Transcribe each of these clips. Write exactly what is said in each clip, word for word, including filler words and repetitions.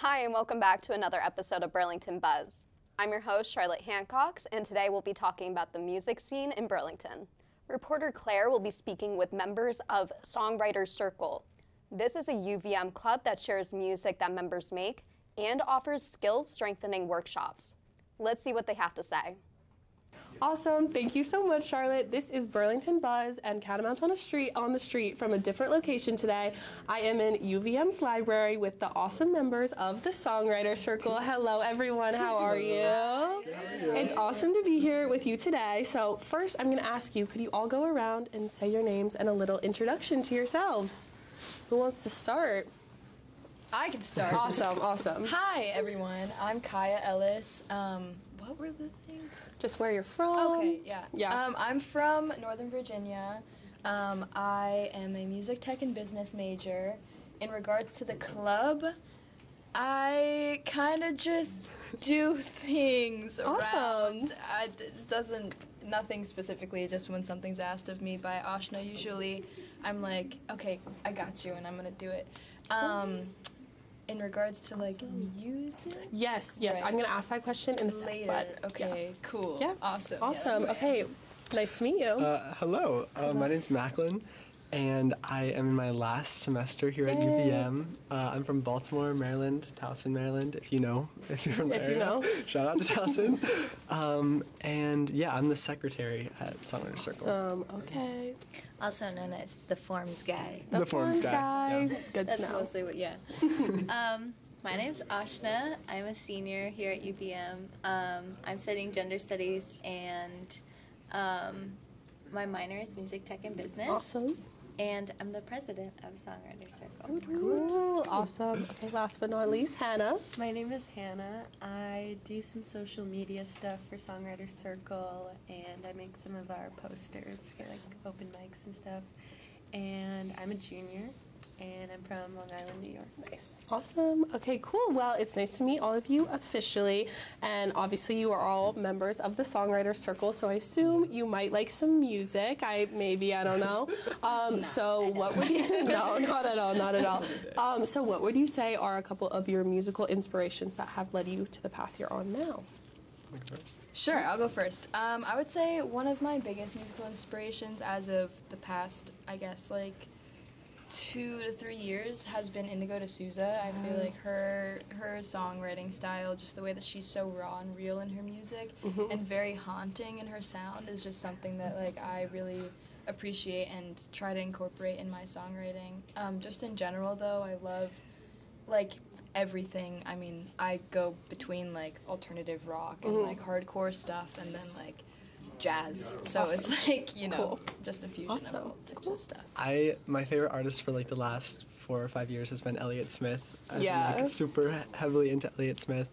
Hi, and welcome back to another episode of Burlington Buzz. I'm your host, Charlotte Hancocks, and today we'll be talking about the music scene in Burlington. Reporter Claire will be speaking with members of Songwriter Circle. This is a U V M club that shares music that members make and offers skill-strengthening workshops. Let's see what they have to say. Awesome. Thank you so much, Charlotte. This is Burlington Buzz and Catamounts on a Street on the Street from a different location today. I am in U V M's library with the awesome members of the Songwriter Circle. Hello, everyone. How are you? It's awesome to be here with you today. So first, I'm going to ask you, could you all go around and say your names and a little introduction to yourselves? Who wants to start? I can start. Awesome. Awesome. Hi, everyone. I'm Kaya Ellis. Um, what were the things? Just where you're from. Okay, yeah. Yeah. Um, I'm from Northern Virginia. Um, I am a music tech and business major. In regards to the club, I kind of just do things awesome. around. I, it doesn't, nothing specifically, just when something's asked of me by Ashna usually, I'm like, okay, I got you, and I'm going to do it. Um, In regards to, like, awesome. music? Yes, yes. Right. I'm going to ask that question in a second. Later. Sec, but okay, yeah. cool. Yeah. Awesome. Awesome. Yeah, okay. Nice to meet you. Uh, hello. Uh, hello. My name's Macklin, and I am in my last semester here at U V M. Uh, I'm from Baltimore, Maryland, Towson, Maryland, if you know. If you're from the area. If you know. Shout out to Towson. um, and, yeah, I'm the secretary at Songwriter Circle. Awesome. Okay. Also known as the forms guy. The, the forms, forms guy. guy. Yeah. Good That's to know. mostly what, yeah. um, my name's Ashna. I'm a senior here at U V M. Um, I'm studying gender studies, and um, my minor is music tech and business. Awesome. And I'm the president of Songwriter Circle. Cool. cool. Awesome. Okay, last but not least, Hannah. My name is Hannah. I do some social media stuff for Songwriter Circle, and I make some of our posters for like open mics and stuff. And I'm a junior, and I'm from Long Island, New York. Nice. Awesome. Okay, cool. Well, it's nice to meet all of you officially, and obviously you are all members of the Songwriter Circle, so I assume you might like some music. I maybe, I don't know. Um, no, so what would you, no, not at all, not at all. Um, so what would you say are a couple of your musical inspirations that have led you to the path you're on now? First. Sure, I'll go first. Um, I would say one of my biggest musical inspirations as of the past, I guess, like, two to three years has been Indigo D'Souza. I feel like her her songwriting style, just the way that she's so raw and real in her music, mm-hmm. and very haunting in her sound, is just something that like I really appreciate and try to incorporate in my songwriting. Um, just in general, though, I love like everything. I mean, I go between like alternative rock and mm-hmm. like hardcore stuff, and then like jazz, so awesome. it's like, you know, cool. just a fusion awesome. of all types cool. of stuff. I, my favorite artist for like the last four or five years has been Elliott Smith. I'm yeah. like super heavily into Elliott Smith,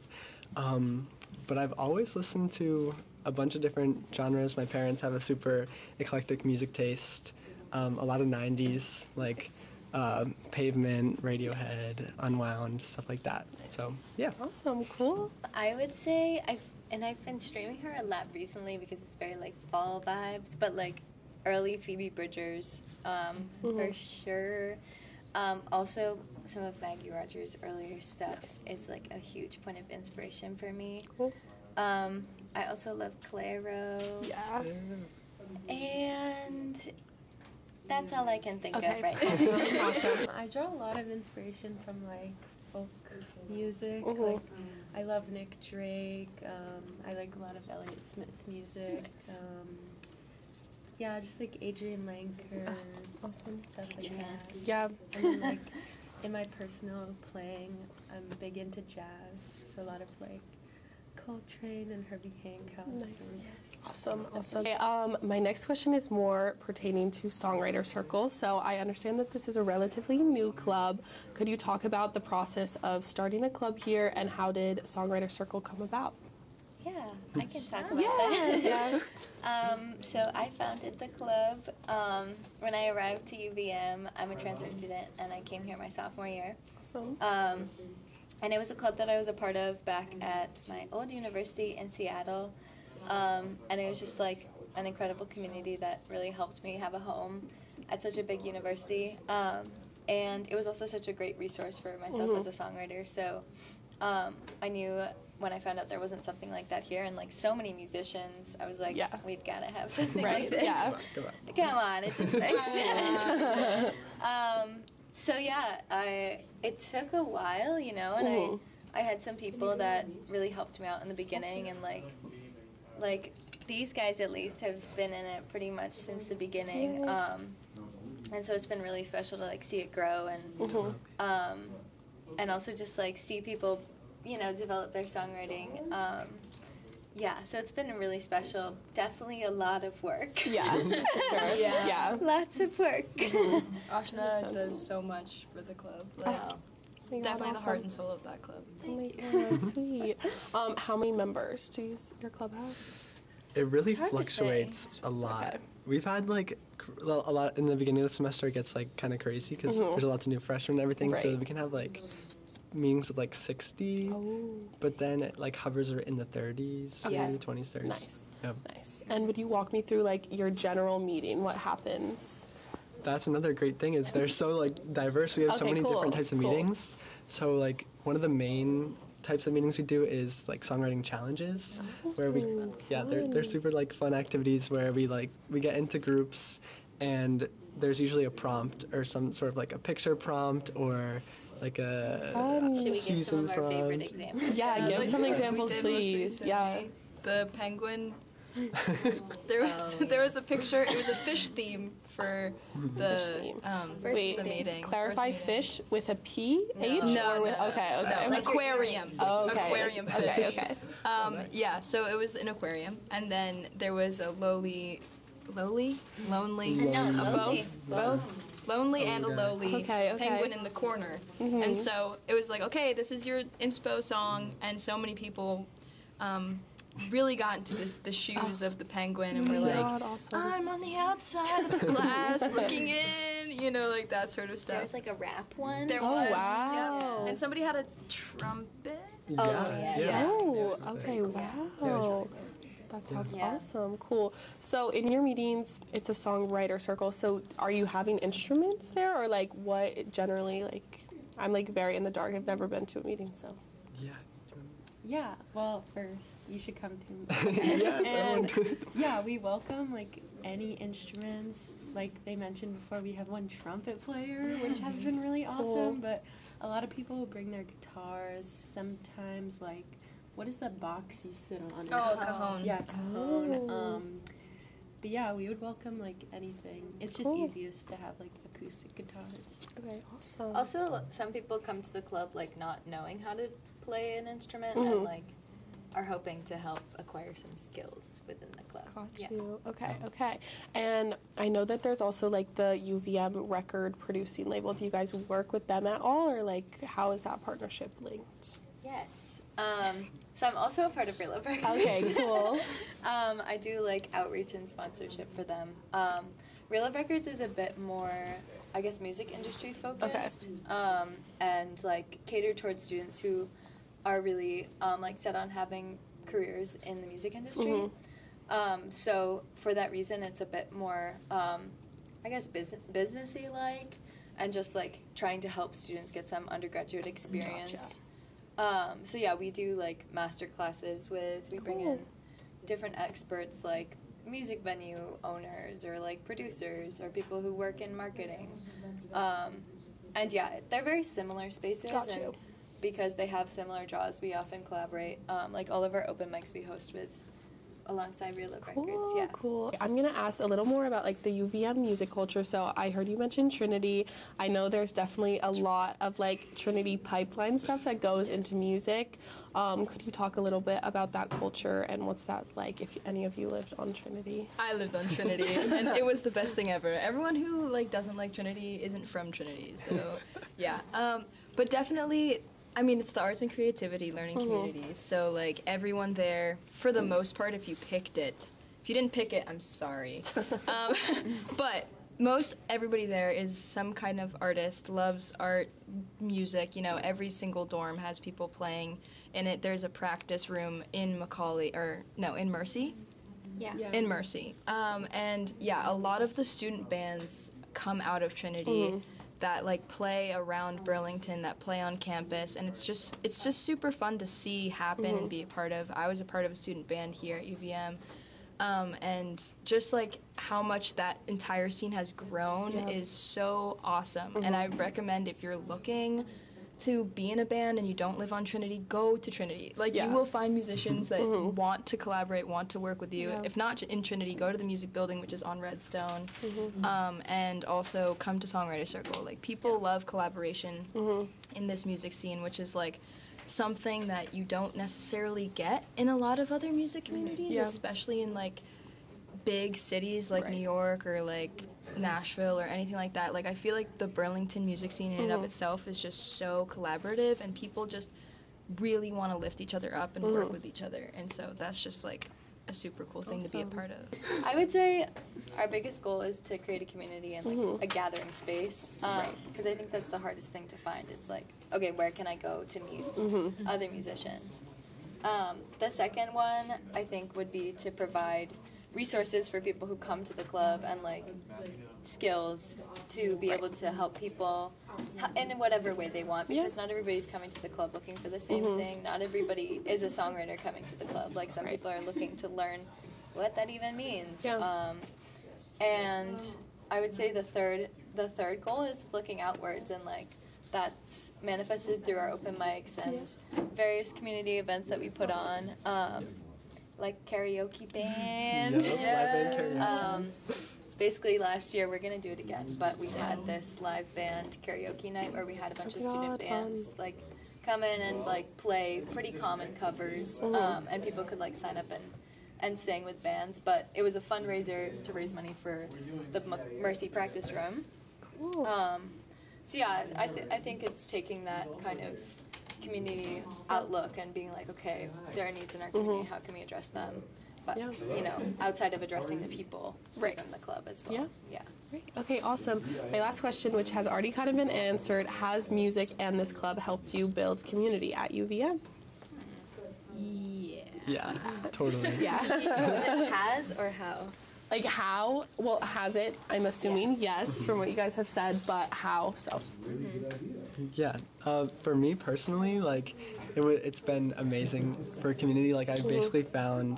um, but I've always listened to a bunch of different genres. My parents have a super eclectic music taste, um, a lot of nineties, like uh, Pavement, Radiohead, Unwound, stuff like that. Nice. So, yeah. Awesome, cool. I would say I've And I've been streaming her a lot recently because it's very, like, fall vibes, but, like, early Phoebe Bridgers, um, mm-hmm. for sure. Um, also, some of Maggie Rogers' earlier stuff yes. is, like, a huge point of inspiration for me. Cool. Um, I also love Clairo. Yeah. yeah. And that's all I can think okay. of right now. Awesome. I draw a lot of inspiration from, like, folk music, mm-hmm. like, I love Nick Drake, um, I like a lot of Elliott Smith music, nice. um, yeah, just like Adrianne Lenker, uh, awesome. stuff like jazz. that. Yeah. And then, like, in my personal playing, I'm big into jazz, so a lot of like Coltrane and Herbie Hancock. Nice. And yes. Awesome, awesome. Okay, um, my next question is more pertaining to Songwriter Circles. So I understand that this is a relatively new club. Could you talk about the process of starting a club here and how did Songwriter Circle come about? Yeah, I can talk about yeah. that. um, so I founded the club um, when I arrived to U V M. I'm a transfer student and I came here my sophomore year. Awesome. Um, and it was a club that I was a part of back at my old university in Seattle. Um, and it was just like an incredible community that really helped me have a home at such a big university. Um, and it was also such a great resource for myself mm-hmm. as a songwriter. So um, I knew when I found out there wasn't something like that here, and like so many musicians, I was like, yeah. we've got to have something right. like this. Yeah. Come on, come on. It just makes sense. um, so yeah, I it took a while, you know, and mm. I I had some people that really helped me out in the beginning, and like like these guys at least have been in it pretty much since the beginning. Um, and so it's been really special to like see it grow and mm-hmm. um, and also just like see people, you know, develop their songwriting. Um, yeah, so it's been really special. Definitely a lot of work. Yeah, sure. yeah. yeah, lots of work. Mm-hmm. Ashna does so much for the club. Like, wow. You're definitely awesome. The heart and soul of that club. Thank oh my you. God, sweet. Um, how many members do you, your club have? It really fluctuates a lot. Okay. We've had like a lot in the beginning of the semester. It gets like kind of crazy because mm-hmm. there's a lot of new freshmen and everything. Right. So we can have like meetings of like sixty, oh. but then it like hovers in the thirties, okay. maybe twenties, thirties. Nice, yep. nice. And would you walk me through like your general meeting? What happens? That's another great thing is they're so like diverse. We have okay, so many cool. different types of cool. meetings. So like one of the main types of meetings we do is like songwriting challenges, oh, where we yeah they're they're super like fun activities where we like we get into groups and there's usually a prompt or some sort of like a picture prompt or like a um, should we give some of our prompt. Favorite examples? Yeah, give some examples, please. Yeah, the penguin. there was oh, there was a picture. It was a fish theme for the fish theme. Um, first wait, the meeting. Clarify first meeting. Fish with a P no. H no, or with no, okay okay no, like aquarium oh, okay. aquarium fish. okay okay um, yeah so it was an aquarium and then there was a lowly lowly lonely no, lonely. both both. Lonely oh, and a lowly okay, okay. penguin in the corner, mm-hmm. and so it was like okay, this is your inspo song, and so many people. Um, really got into the, the shoes oh. of the penguin and we're like God, awesome. I'm on the outside of the glass looking in, you know, like that sort of stuff. There's like a rap one. There oh, was wow. yeah. And somebody had a trumpet. Yeah. Oh yeah. yeah. Oh yeah. okay cool. wow. That sounds yeah. awesome. Cool. So in your meetings it's a songwriter circle. So are you having instruments there or like what generally like I'm like very in the dark. I've never been to a meeting so yeah. Yeah, well, first, you should come to yes, yeah, we welcome, like, any instruments. Like they mentioned before, we have one trumpet player, which has been really awesome. Cool. But a lot of people will bring their guitars. Sometimes, like, what is that box you sit on? Oh, a cajon. Yeah, cajon. Oh. Um, but, yeah, we would welcome, like, anything. It's cool. just easiest to have, like, acoustic guitars. Okay, awesome. Also, some people come to the club, like, not knowing how to play an instrument mm-hmm. and like are hoping to help acquire some skills within the club. Got yeah. you. Okay, okay. And I know that there's also like the U V M record producing label. Do you guys work with them at all or like how is that partnership linked? Yes. Um, so I'm also a part of Real of Records. Okay, cool. um, I do like outreach and sponsorship for them. Um, Real of Records is a bit more, I guess, music industry focused okay. um, and like catered towards students who are really um, like set on having careers in the music industry. Mm-hmm. Um, so for that reason, it's a bit more, um, I guess, bus- businessy like, and just like trying to help students get some undergraduate experience. Gotcha. Um, so yeah, we do like master classes with. We cool. bring in different experts like music venue owners or like producers or people who work in marketing, um, and yeah, they're very similar spaces. Got you. And because they have similar draws, we often collaborate. Um, like all of our open mics we host with alongside Real Love cool, Records. Yeah. Cool. I'm gonna ask a little more about like the U V M music culture. So I heard you mention Trinity. I know there's definitely a lot of like Trinity pipeline stuff that goes yes. into music. Um, could you talk a little bit about that culture and what's that like? If any of you lived on Trinity, I lived on Trinity, and it was the best thing ever. Everyone who like doesn't like Trinity isn't from Trinity. So yeah, um, but definitely. I mean, it's the arts and creativity learning mm-hmm. community, so, like, everyone there, for the mm. most part, if you picked it, if you didn't pick it, I'm sorry, um, but most everybody there is some kind of artist, loves art, music, you know, every single dorm has people playing in it. There's a practice room in Macaulay, or, no, in Mercy? Yeah. yeah. In Mercy. Um, and, yeah, a lot of the student bands come out of Trinity. Mm. that like play around Burlington, that play on campus, and it's just it's just super fun to see happen mm-hmm. and be a part of. I was a part of a student band here at U V M, um, and just like how much that entire scene has grown yeah. is so awesome. Mm-hmm. And I recommend if you're looking to be in a band and you don't live on Trinity, go to Trinity. Like yeah. you will find musicians that mm-hmm. want to collaborate, want to work with you. Yeah. If not in Trinity, go to the music building, which is on Redstone, mm-hmm. um, and also come to Songwriter Circle. Like people yeah. love collaboration mm-hmm. in this music scene, which is like something that you don't necessarily get in a lot of other music communities, yeah. especially in like big cities like right. New York or like Nashville or anything like that. Like I feel like the Burlington music scene in mm-hmm. and of itself is just so collaborative, and people just really want to lift each other up and mm-hmm. work with each other, and so that's just like a super cool thing awesome. To be a part of. I would say our biggest goal is to create a community and like mm-hmm. a gathering space, because um, right. I think that's the hardest thing to find is like, okay, where can I go to meet mm-hmm. other musicians? Um, the second one I think would be to provide resources for people who come to the club and like skills to be right. able to help people in whatever way they want, because yeah. not everybody's coming to the club looking for the same mm-hmm. thing. Not everybody is a songwriter coming to the club. Like some right. people are looking to learn what that even means. Yeah. Um, and I would say the third the third goal is looking outwards, and like that's manifested through our open mics and various community events that we put on. Um, like karaoke band. Yep, yeah. Live band karaoke. Um, basically last year, we're gonna do it again, but we had this live band karaoke night where we had a bunch oh of student God, bands fun. Like come in and like play pretty common covers, um, and people could like sign up and, and sing with bands, but it was a fundraiser to raise money for the M- Mercy practice room. Cool. Um, so yeah, I, th- I think it's taking that kind of community outlook and being like, okay, there are needs in our community, mm-hmm. how can we address them? But, yeah. you know, outside of addressing the people right. from the club as well. Yeah. yeah. Right. Okay, awesome. My last question, which has already kind of been answered, has music and this club helped you build community at U V M? Yeah. Yeah, totally. Yeah. Was it has or how? Like how? Well, has it? I'm assuming yeah. yes from what you guys have said, but how? So. Mm-hmm. Yeah. Uh, for me personally, like it w- it's been amazing for community. Like I basically found,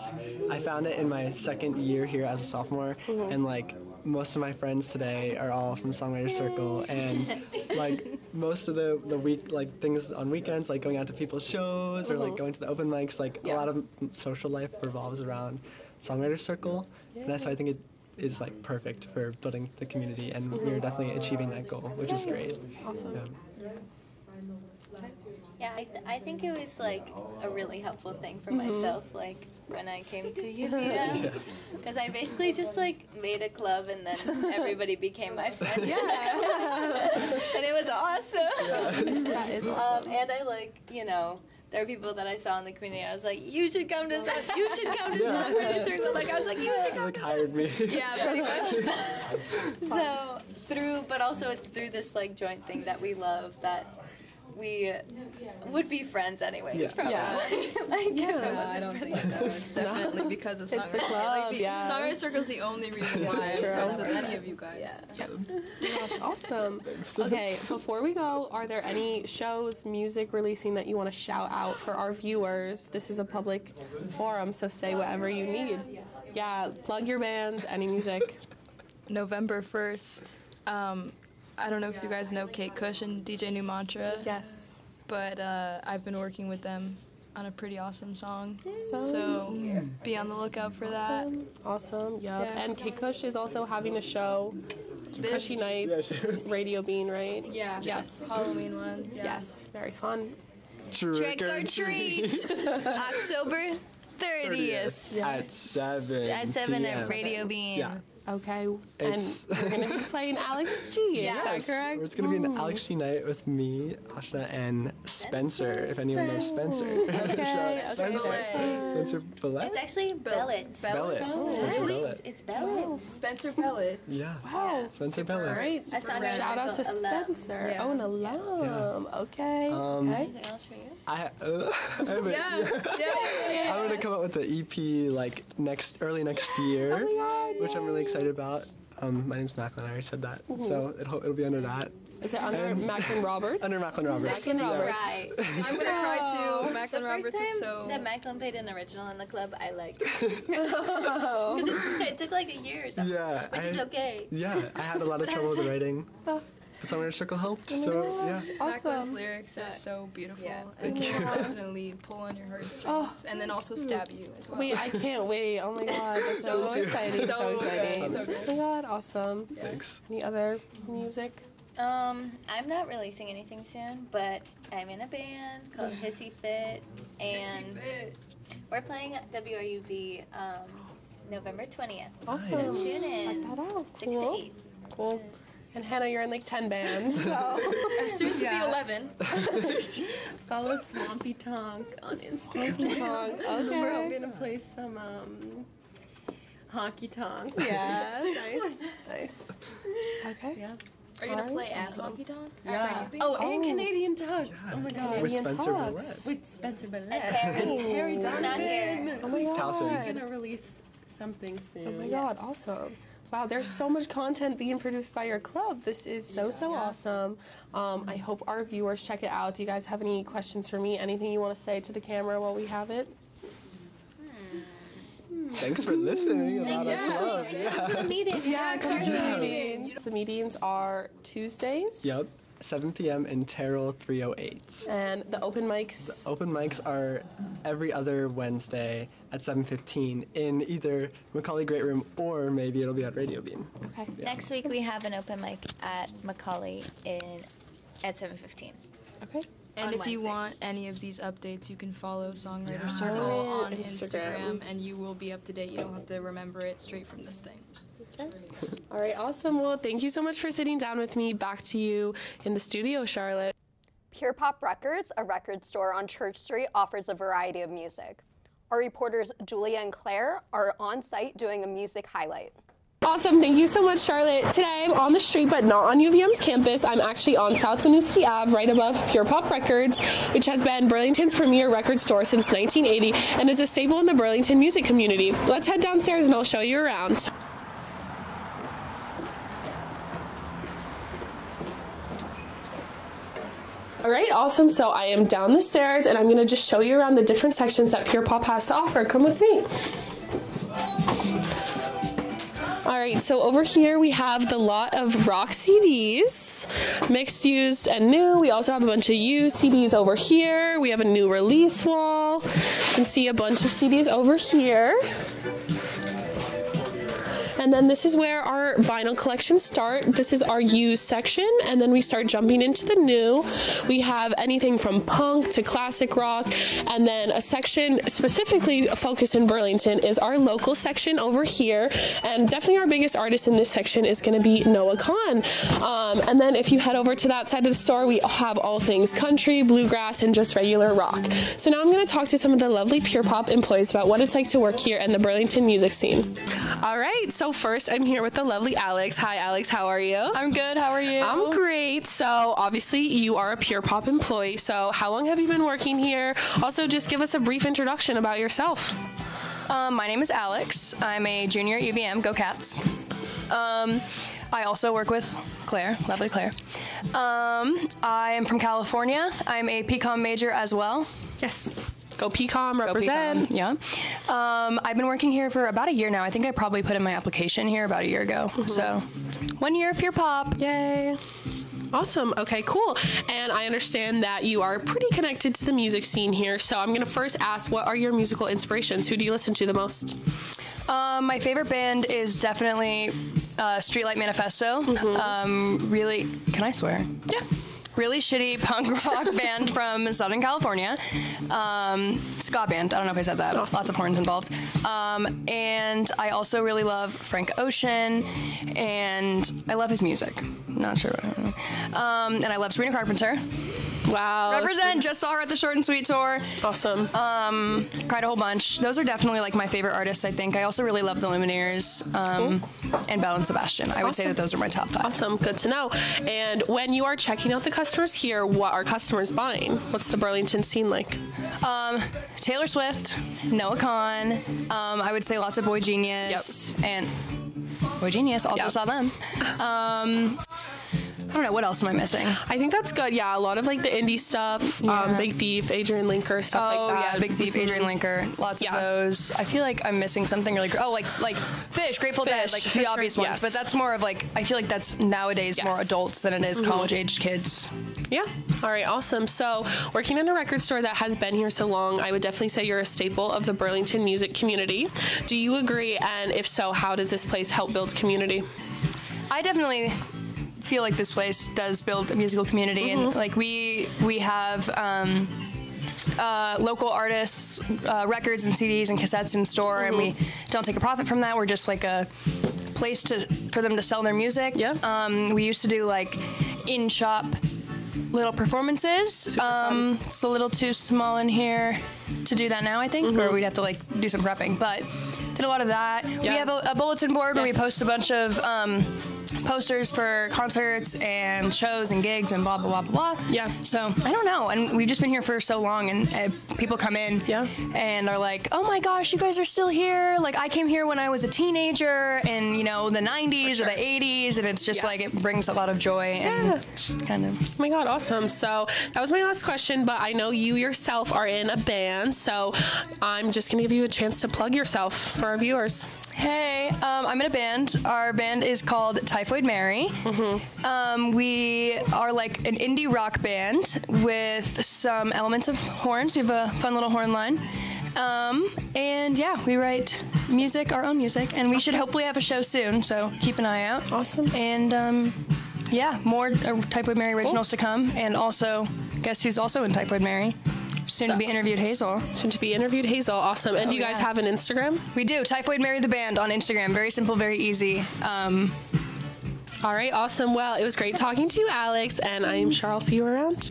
I found it in my second year here as a sophomore, mm-hmm. and like most of my friends today are all from Songwriter Circle, and like most of the the week like things on weekends, like going out to people's shows or like going to the open mics, like yeah. a lot of social life revolves around Songwriter Circle, yeah. and that's why I think it is like perfect for building the community, and mm-hmm. we're definitely achieving that goal, which is great. Awesome. Yeah, yeah I, th- I think it was like a really helpful thing for mm-hmm. myself, like when I came to U V M, because yeah. I basically just like made a club, and then everybody became my friend. Yeah, and it was awesome. Yeah. That is awesome. Um, and I like you know. There were people that I saw in the community. I was like, "You should come to South. You should come to yeah. South Winooski." So like, I was like, "You should come." Like hired me. Yeah, pretty much. So through, but also it's through this like joint thing that we love that we would be friends anyways. Yeah. Probably. Yeah. like, yeah. No, I don't think so. It's definitely no. because of Songwriter Circle. Like, yeah. Songwriter Circle is the only reason why I'm friends with any of you guys. Yeah. yeah. Oh gosh, awesome. Okay, before we go, are there any shows, music releasing that you want to shout out for our viewers? This is a public forum, so say whatever you need. Yeah, plug your bands, any music. November first. Um, I don't know if you guys know Kate Kush and D J New Mantra. Yes. But uh, I've been working with them on a pretty awesome song. Yay. So yeah. be on the lookout for awesome. That. Awesome. Yep. Yeah. And Kate Kush is also having a show. This Cushy Nights, yeah, Radio Bean, right? Yeah. Yes. Halloween ones. Yeah. Yes. Very fun. Trick, Trick or treat. October thirtieth. Yeah. At seven. At seven at Radio Bean. Yeah. Okay, it's and we're going to be playing Alex G, yes. is that correct? It's going to be an Alex G night with me, Ashna, and Spencer, Spencer. if anyone knows Spencer. Okay, Spencer. Okay. Spencer Bellet? It's actually Bellet. Bellet. Bellet. Spencer Bellet. It's Bellet. Oh. Spencer Bellet. Yeah. Wow. Yeah. Spencer Super Bellet. Great. Super great. Shout out to Spencer. Yeah. Oh, an alum. Yeah. Okay. Um, Anything else for you? I, uh, I mean, yeah. Yeah. Yeah. yeah. yeah. I'm going to come up with the E P like next, early next year, oh my God, which yeah. I'm really excited about. Um, my name's Macklin. I already said that. Mm-hmm. So it'll, it'll be under that. Is it under and Macklin Roberts? Under Macklin Roberts. Macklin Roberts. Right. I'm gonna cry too. Macklin the Roberts first time is so. That Macklin played an original in the club. I like. Because oh. it, it took like a year or something. Yeah. Which I, is okay. Yeah, I had a lot of trouble with writing. Oh. But Songwriter Circle helped, oh so yeah. Awesome. Macklin's lyrics are so beautiful, yeah. and yeah. definitely pull on your heartstrings, oh, and then also stab you as well. Wait, I can't wait! Oh my god, that's so, so exciting! So, so exciting! So good. Oh my god, awesome! Yeah. Thanks. Any other music? Um, I'm not releasing anything soon, but I'm in a band called yeah. Hissy Fit, and Hissy Fit. We're playing at W R U V um, November twentieth. Awesome! So tune in. Check that out. Six cool. to eight. Cool. Yeah. And Hannah, you're in like ten bands, so soon to yeah. be eleven. Follow Swampy Tonk on Instagram. Swampy Tonk. Okay. We're hoping to play some um, honky tonk. Yeah. Nice. Nice. Okay. Yeah. Are you gonna play at honky tonk? Yeah. Oh, and Canadian Tugs. Yeah. Oh my god. With Spencer Bellet. With Spencer Bellet. And Harry Donovan. Oh my god. We're gonna release something soon. Oh my god. Awesome. Wow, there's so much content being produced by your club. This is so, yeah, so yeah. awesome. Um, I hope our viewers check it out. Do you guys have any questions for me? Anything you want to say to the camera while we have it? Hmm. Thanks for listening about yeah. our club. Yeah, yeah. Come to the meeting. Yeah, come to the meeting. The meetings are Tuesdays. Yep, seven p m in Terrell three oh eight. And the open mics? The open mics are every other Wednesday at seven fifteen in either Macaulay Great Room or maybe it'll be at Radio Bean. Okay. Yeah. Next week we have an open mic at Macaulay in at seven fifteen. Okay. And on if Wednesday. You want any of these updates, you can follow Songwriter yeah. Circle oh, on Instagram. Instagram and you will be up to date. You don't have to remember it straight from this thing. Okay. All right, awesome. Well, thank you so much for sitting down with me. Back to you in the studio, Charlotte. Pure Pop Records, a record store on Church Street, offers a variety of music. Our reporters Julia and Claire are on site doing a music highlight. Awesome, thank you so much, Charlotte. Today I'm on the street, but not on U V M's campus. I'm actually on South Winooski Avenue, right above Pure Pop Records, which has been Burlington's premier record store since nineteen eighty and is a staple in the Burlington music community. Let's head downstairs and I'll show you around. All right, awesome. So I am down the stairs and I'm gonna just show you around the different sections that Pure Pop has to offer. Come with me. All right, so over here we have the lot of rock C Ds, mixed, used, and new. We also have a bunch of used C Ds over here. We have a new release wall. You can see a bunch of C Ds over here. And then this is where our vinyl collections start. This is our used section, and then we start jumping into the new. We have anything from punk to classic rock, and then a section specifically focused in Burlington is our local section over here, and definitely our biggest artist in this section is gonna be Noah Kahan. Um, and then if you head over to that side of the store, we have all things country, bluegrass, and just regular rock. So now I'm gonna talk to some of the lovely Pure Pop employees about what it's like to work here and the Burlington music scene. All right, so first, I'm here with the lovely Alex. Hi, Alex. How are you? I'm good. How are you? I'm great. So, obviously, you are a Pure Pop employee. So, how long have you been working here? Also, just give us a brief introduction about yourself. Um, my name is Alex. I'm a junior at U V M. Go Cats. Um, I also work with Claire. Lovely Claire. Um, I am from California. I'm a P C O M major as well. Yes. Go P C O M, represent. Go P C O M, yeah. Um, I've been working here for about a year now. I think I probably put in my application here about a year ago. Mm-hmm. So one year of Pure Pop. Yay. Awesome. Okay, cool. And I understand that you are pretty connected to the music scene here. So I'm going to first ask, what are your musical inspirations? Who do you listen to the most? Um, my favorite band is definitely uh, Streetlight Manifesto. Mm-hmm. um, really, can I swear? Yeah. Really shitty punk rock band from Southern California. Um, ska band, I don't know if I said that. Awesome. Lots of horns involved. Um, and I also really love Frank Ocean, and I love his music. Not sure what I don't know. Um, and I love Sabrina Carpenter. Wow. Represent, just saw her at the Short and Sweet tour. Awesome. Um, cried a whole bunch. Those are definitely like my favorite artists, I think. I also really love the Lumineers um, cool. and Belle and Sebastian. I awesome. Would say that those are my top five. Awesome, good to know. And when you are checking out the customers here, what are customers buying? What's the Burlington scene like? Um, Taylor Swift, Noah Kahan, um, I would say lots of Boy Genius, yep. and... Boy Genius. Also yeah. saw them. Um, I don't know. What else am I missing? I think that's good. Yeah, a lot of like the indie stuff. Yeah. Um, Big Thief, Adrianne Lenker, stuff oh, like that. Oh yeah, Big Thief, Adrianne Lenker. Lots yeah. of those. I feel like I'm missing something really. Gr- oh, like like Fish, Grateful Fish, Dead, like the obvious ones. Yes. But that's more of like I feel like that's nowadays yes. more adults than it is mm-hmm. college aged kids. Yeah. All right. Awesome. So working in a record store that has been here so long, I would definitely say you're a staple of the Burlington music community. Do you agree? And if so, how does this place help build community? I definitely feel like this place does build a musical community, mm-hmm. and like we we have um, uh, local artists, uh, records and C Ds and cassettes in store, mm-hmm. and we don't take a profit from that. We're just like a place to for them to sell their music. Yeah. Um, we used to do like in shop little performances. Um, it's a little too small in here to do that now, I think, mm-hmm. or we'd have to like do some prepping. But did a lot of that. Yeah. We have a, a bulletin board yes. where we post a bunch of um, posters for concerts and shows and gigs and blah, blah, blah, blah, blah. Yeah. So I don't know. And we've just been here for so long, and uh, people come in yeah. and are like, oh my gosh, you guys are still here. Like I came here when I was a teenager in, you know, the nineties sure. or the eighties. And it's just yeah. like, it brings a lot of joy yeah. and kind of. Oh my God. Awesome. So that was my last question, but I know you yourself are in a band. So I'm just going to give you a chance to plug yourself for our viewers. Hey, um, I'm in a band. Our band is called Typhoid Mary. Mm-hmm. Um, we are like an indie rock band with some elements of horns. We have a fun little horn line. Um, and yeah, we write music, our own music, and we awesome. should hopefully have a show soon, so keep an eye out. Awesome. And um, yeah, more uh, Typhoid Mary originals cool. to come, and also, guess who's also in Typhoid Mary? Soon to be interviewed Hazel. Soon to be interviewed Hazel. Awesome. And oh, do you guys yeah. have an Instagram? We do. Typhoid Mary the Band on Instagram. Very simple, very easy. Um, All right. Awesome. Well, it was great talking to you, Alex, and I'm sure I'll see you around.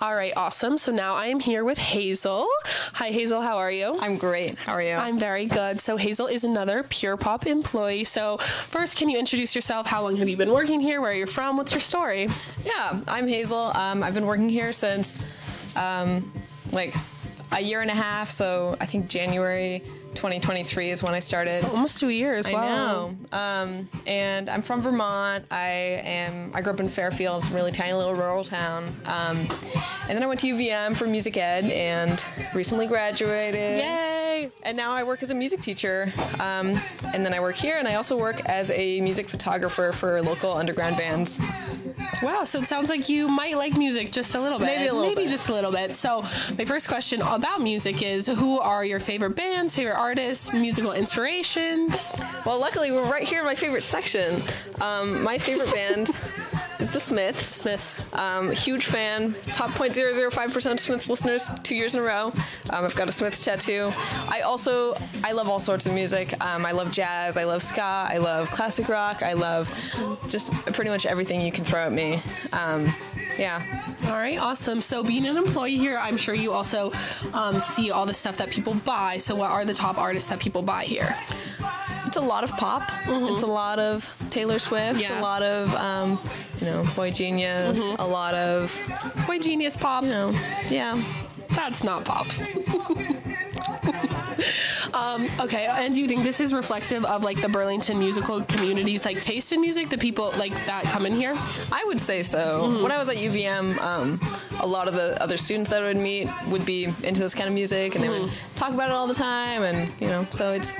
All right. Awesome. So now I am here with Hazel. Hi, Hazel. How are you? I'm great. How are you? I'm very good. So Hazel is another Pure Pop employee. So first, can you introduce yourself? How long have you been working here? Where are you from? What's your story? Yeah, I'm Hazel. Um, I've been working here since... Um, like a year and a half, so I think January twenty twenty-three is when I started. So almost two years, I wow. know. Um, and I'm from Vermont. I am, I grew up in Fairfield, some really tiny little rural town. Um, and then I went to U V M for music ed and recently graduated. Yay! And now I work as a music teacher. Um, and then I work here, and I also work as a music photographer for local underground bands. Wow, so it sounds like you might like music just a little bit. Maybe a little Maybe bit. just a little bit. So my first question about music is, who are your favorite bands, favorite artists, musical inspirations? Well, luckily, we're right here in my favorite section. Um, my favorite band is the Smiths. Smiths. Um, huge fan. Top zero point zero zero five percent of Smiths listeners two years in a row. Um, I've got a Smiths tattoo. I also, I love all sorts of music. Um, I love jazz. I love ska. I love classic rock. I love just pretty much everything you can throw at me. Um, yeah. All right. Awesome. So being an employee here, I'm sure you also um, see all the stuff that people buy. So what are the top artists that people buy here? It's a lot of pop. Mm-hmm. It's a lot of Taylor Swift. Yeah. A lot of, um, you know, Boy Genius. Mm-hmm. A lot of Boy Genius pop. You know, yeah. That's not pop. Um, okay, and do you think this is reflective of, like, the Burlington musical community's, like, taste in music, the people, like, that come in here? I would say so. Mm-hmm. When I was at U V M, um, a lot of the other students that I would meet would be into this kind of music, and mm-hmm. they would talk about it all the time, and, you know, so it's...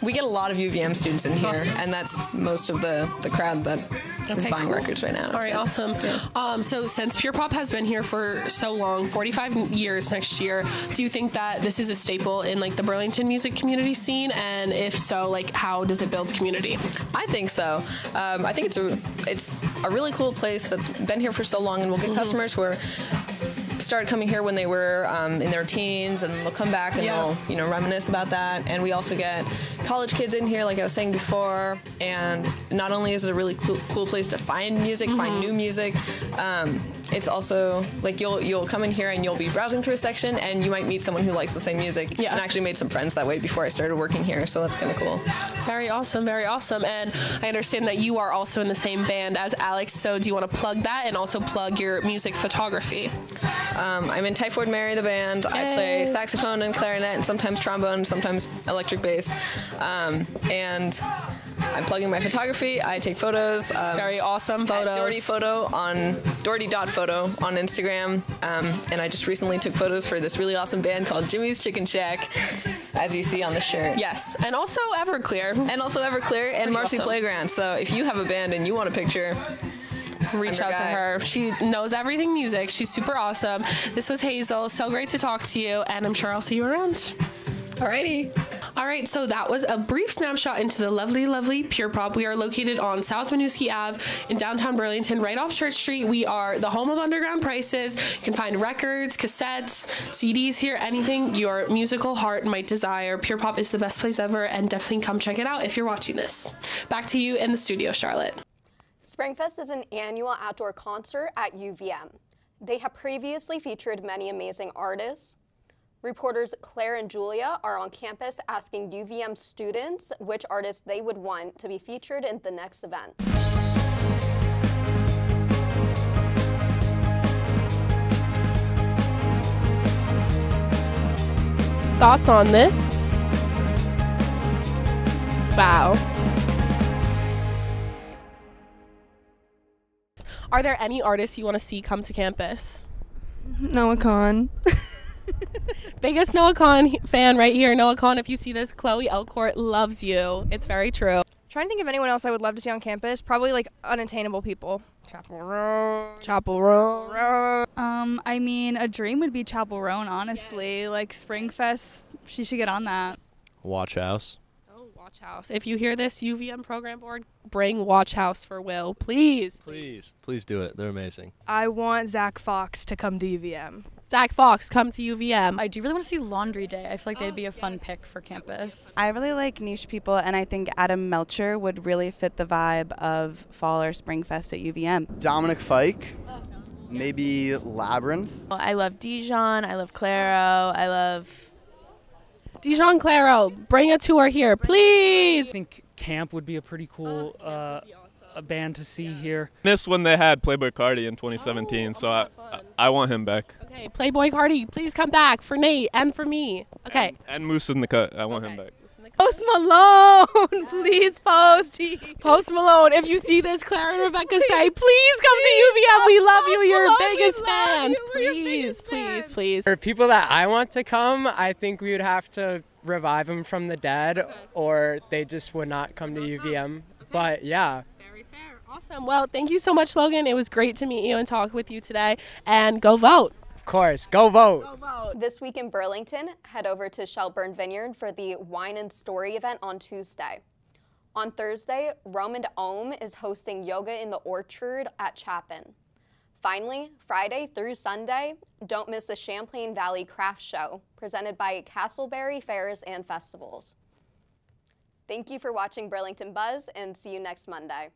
We get a lot of U V M students in here, awesome. and that's most of the, the crowd that okay, is buying cool. records right now. All right, so. awesome. Yeah. Um, so since Pure Pop has been here for so long, forty-five years next year, do you think that this is a staple in, like, the Burlington music community scene? And if so, like, how does it build community? I think so. Um, I think it's a, it's a really cool place that's been here for so long, and we'll get mm-hmm. customers who are... start coming here when they were um, in their teens, and they'll come back and yeah. they'll, you know, reminisce about that. And we also get college kids in here, like I was saying before. And not only is it a really cool, cool place to find music, mm-hmm. find new music, um, it's also like you'll you'll come in here and you'll be browsing through a section, and you might meet someone who likes the same music. Yeah. And I actually made some friends that way before I started working here, so that's kind of cool. Very awesome, very awesome. And I understand that you are also in the same band as Alex, so do you want to plug that and also plug your music photography? Um, I'm in Typhoid Mary, the band. Yay. I play saxophone and clarinet, and sometimes trombone, and sometimes electric bass. Um, and I'm plugging my photography. I take photos. Um, Very awesome photos. Doherty photo on Doherty.photo on Instagram. Um, and I just recently took photos for this really awesome band called Jimmy's Chicken Shack, as you see on the shirt. Yes. And also Everclear. And also Everclear and Pretty Marcy awesome. Playground. So if you have a band and you want a picture, reach out guy. to her. She knows everything music. She's super awesome. This was Hazel. So great to talk to you, and I'm sure I'll see you around. Alrighty. All right, so that was a brief snapshot into the lovely, lovely Pure Pop. We are located on South Winooski Ave in downtown Burlington, right off Church Street. We are the home of underground prices. You can find records, cassettes, C Ds here, anything your musical heart might desire. Pure Pop is the best place ever, and definitely come check it out if you're watching this. Back to you in the studio, Charlotte. Springfest is an annual outdoor concert at U V M. They have previously featured many amazing artists. Reporters Claire and Julia are on campus asking U V M students which artists they would want to be featured in the next event. Thoughts on this? Wow. Are there any artists you want to see come to campus? Noah Kahan. Biggest Noah Kahan fan right here. Noah Kahan, if you see this, Chloe Elcourt loves you. It's very true. I'm trying to think of anyone else I would love to see on campus. Probably like unattainable people. Chapel Roan. Chapel Roan. Um, I mean, a dream would be Chapel Roan, honestly. Yes. Like Springfest, she should get on that. Watch House. Oh, Watch House. If you hear this, U V M program board, bring Watch House for Will, please. Please, please do it. They're amazing. I want Zach Fox to come to U V M. Zach Fox, come to U V M. I do really want to see Laundry Day. I feel like they'd be a fun yes. pick for campus. I really like niche people, and I think Adam Melcher would really fit the vibe of fall or Springfest at U V M. Dominic Fike, maybe Labyrinth. I love Dijon, I love Clairo, I love... Dijon, Clairo, bring a tour here, please! I think Camp would be a pretty cool uh, a band to see yeah. here. This one they had Playboi Carti in twenty seventeen, oh, so I, I, I want him back. Okay, Playboi Carti, please come back for Nate and for me. Okay. And, and Moose in the Cut, I want okay. him back. Post Malone, please post. Post Malone, if you see this, Clara and Rebecca please, say, please come please to U V M. We love you. You're Malone, biggest fans. You. Please, biggest please, fans. please. For people that I want to come, I think we would have to revive them from the dead, okay. or they just would not come to U V M. Okay. But yeah. Awesome. Well, thank you so much, Logan. It was great to meet you and talk with you today. And go vote. Of course. Go vote. Go vote. This week in Burlington, head over to Shelburne Vineyard for the Wine and Story event on Tuesday. On Thursday, Rome and Ohm is hosting Yoga in the Orchard at Chapin. Finally, Friday through Sunday, don't miss the Champlain Valley Craft Show, presented by Castleberry Fairs and Festivals. Thank you for watching Burlington Buzz, and see you next Monday.